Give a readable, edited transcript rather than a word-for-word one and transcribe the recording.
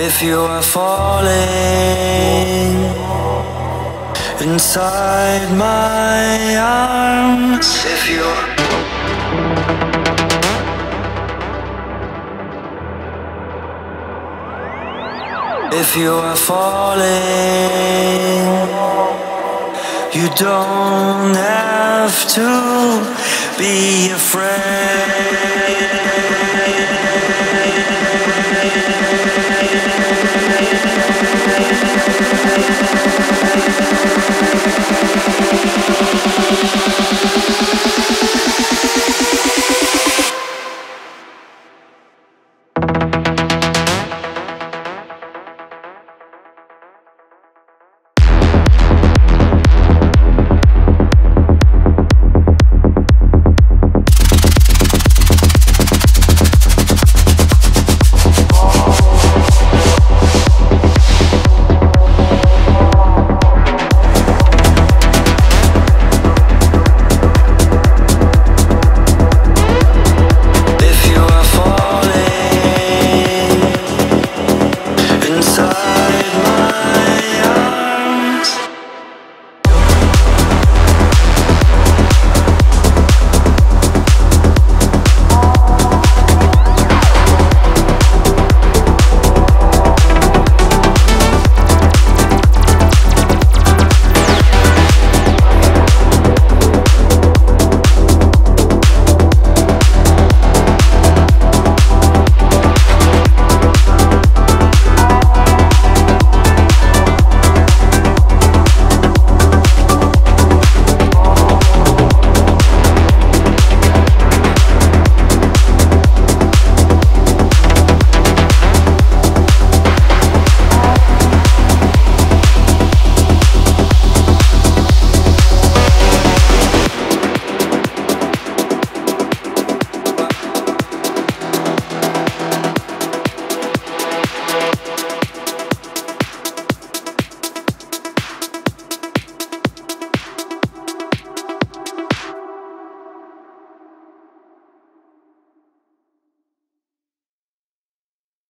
If you are falling inside my arms, if you are falling, you don't have to be afraid.